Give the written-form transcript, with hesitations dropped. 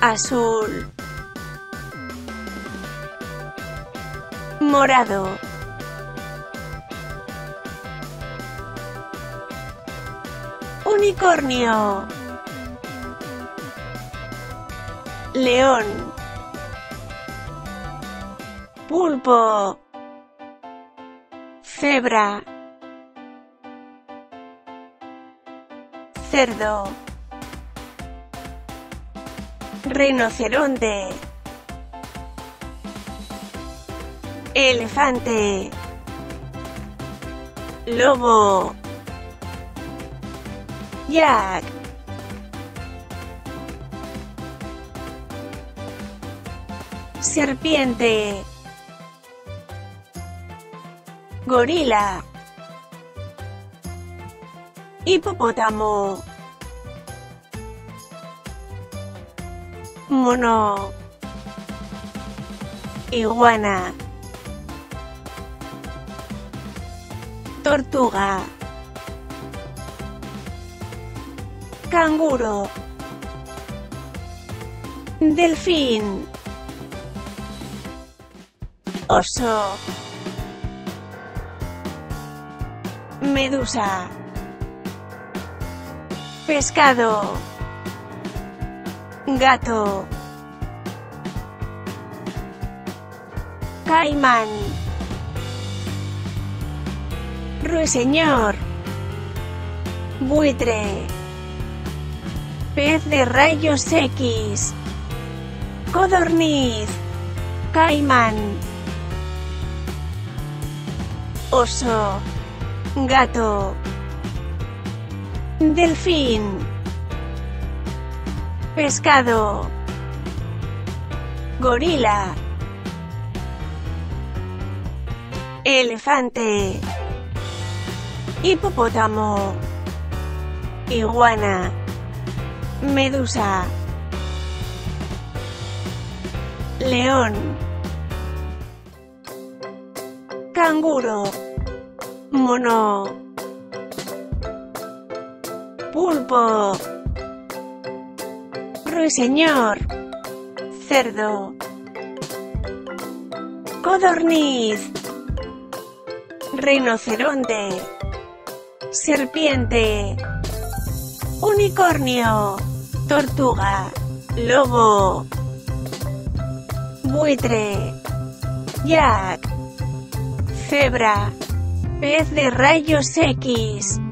azul, morado, unicornio, león, pulpo, cebra, cerdo, rinoceronte, elefante, lobo, jack. Serpiente, gorila, hipopótamo, mono, iguana, tortuga, canguro, delfín, oso, medusa, pescado, gato, caimán, ruiseñor, buitre, pez de rayos X, codorniz, caimán, oso, gato, delfín, pescado, gorila, elefante, hipopótamo, iguana, medusa, león, canguro, mono, pulpo, ruiseñor, cerdo, codorniz, rinoceronte, serpiente, unicornio, tortuga, lobo, buitre, jack, cebra, pez de rayos X,